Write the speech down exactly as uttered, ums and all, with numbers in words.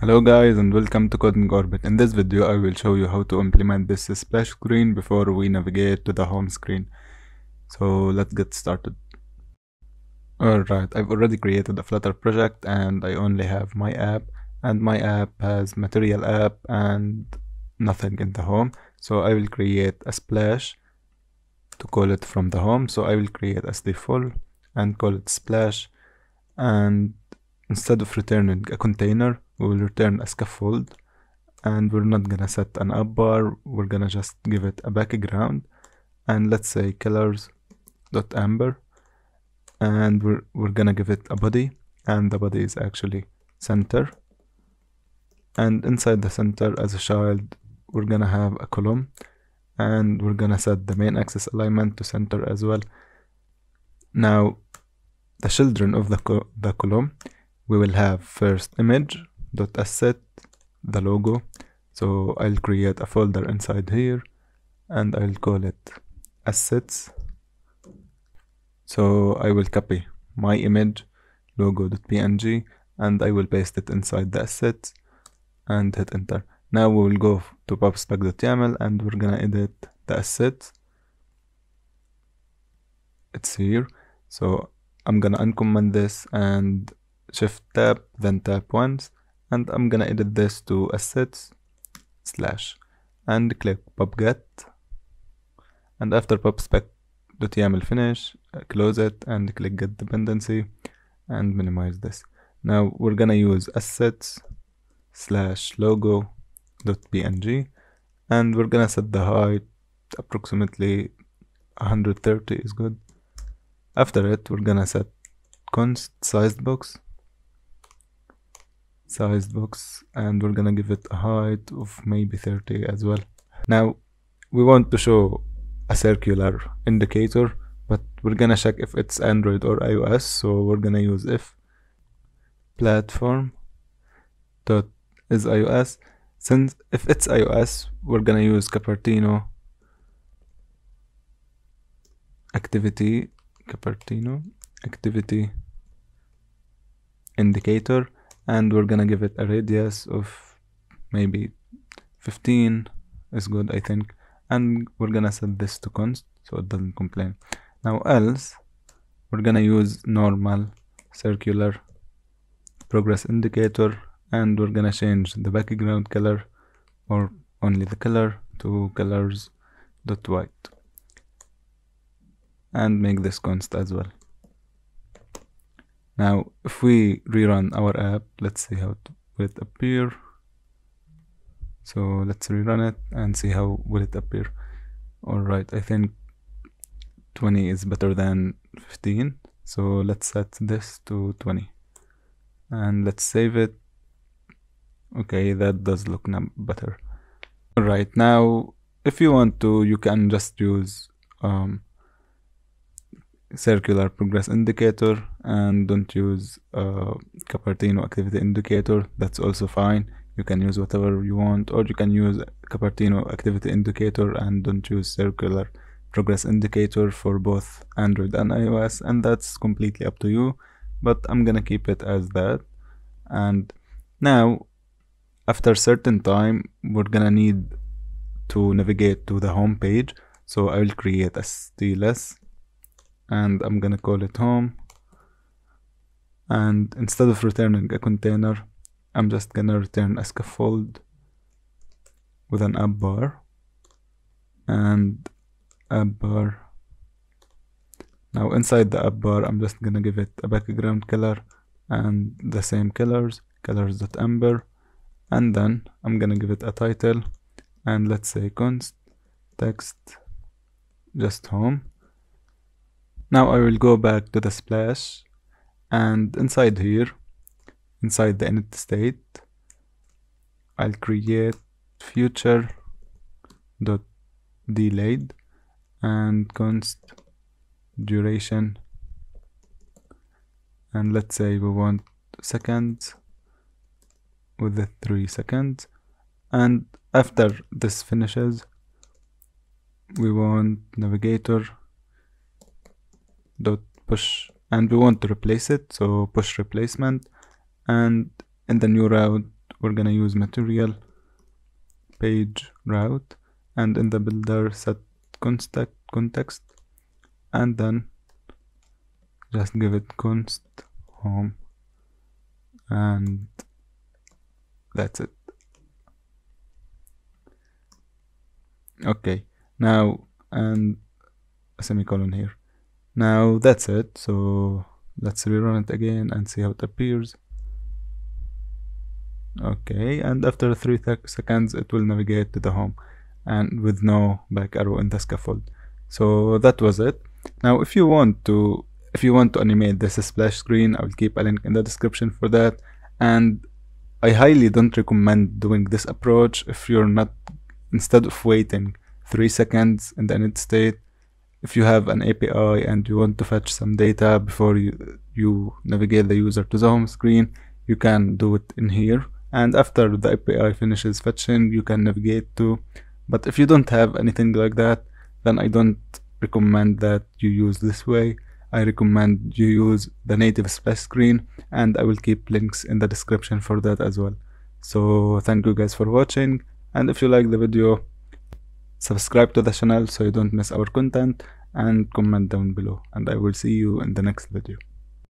Hello guys and welcome to Coding Orbit. In this video I will show you how to implement this splash screen before we navigate to the home screen. So let's get started. Alright, I've already created a Flutter project and I only have my app, and my app has Material app and nothing in the home. So I will create a splash to call it from the home. So I will create as default and call it splash, and instead of returning a container we will return a scaffold, and we're not gonna set an up bar, we're gonna just give it a background, and let's say colors.amber, and we're, we're gonna give it a body, and the body is actually center, and inside the center as a child we're gonna have a column, and we're gonna set the main axis alignment to center as well. Now the children of the, co the column, we will have first image dot asset the logo. So I'll create a folder inside here and I'll call it assets. So I will copy my image logo.png and I will paste it inside the assets and hit enter. Now we will go to pubspec.yaml and we're gonna edit the assets. It's here, so I'm gonna uncomment this and shift tab, then tap once, and I'm gonna edit this to assets slash and click pubget, and after pubspec.yaml finish close it and click get dependency and minimize this. Now we're gonna use assets slash logo.png and we're gonna set the height approximately one hundred thirty is good. After it we're gonna set const SizedBox sized box and we're gonna give it a height of maybe thirty as well. Now we want to show a circular indicator, but we're gonna check if it's Android or iOS, so we're gonna use if platform dot is iOS. Since if it's iOS we're gonna use Cupertino activity Cupertino activity indicator, and we're gonna give it a radius of maybe fifteen is good I think, and we're gonna set this to const so it doesn't complain. Now else we're gonna use normal circular progress indicator and we're gonna change the background color or only the color to colors.white and make this const as well. Now if we rerun our app, let's see how it will appear. So let's rerun it and see how will it appear. Alright, I think twenty is better than fifteen, so let's set this to twenty and let's save it. Okay, that does look better. Alright, now if you want to you can just use um, circular progress indicator and don't use uh, Cupertino activity indicator, that's also fine. You can use whatever you want, or you can use Cupertino activity indicator and don't use circular progress indicator for both Android and iOS, and that's completely up to you, but I'm gonna keep it as that. And now after a certain time we're gonna need to navigate to the home page, so I will create a stylus and I'm gonna call it home, and instead of returning a container I'm just gonna return a scaffold with an up bar and up bar. Now inside the up bar I'm just gonna give it a background color and the same colors colors.amber, and then I'm gonna give it a title and let's say const text just home. Now I will go back to the splash, and inside here, inside the init state, I'll create Future.delayed and const duration, and let's say we want seconds with the three seconds, and after this finishes, we want Navigator dot push and we want to replace it, so push replacement, and in the new route we're gonna use material page route, and in the builder set const context, and then just give it const home, and that's it. Okay, now and a semicolon here. Now that's it. So let's rerun it again and see how it appears. Okay, and after three seconds it will navigate to the home, and with no back arrow in the scaffold. So that was it. Now if you want to if you want to animate this splash screen, I will keep a link in the description for that, and I highly don't recommend doing this approach if you're not, instead of waiting three seconds in the init state, if you have an A P I and you want to fetch some data before you, you navigate the user to the home screen, you can do it in here, and after the A P I finishes fetching you can navigate to. But if you don't have anything like that, then I don't recommend that you use this way. I recommend you use the native splash screen, and I will keep links in the description for that as well. So thank you guys for watching, and if you like the video, subscribe to the channel so you don't miss our content, and comment down below, and I will see you in the next video.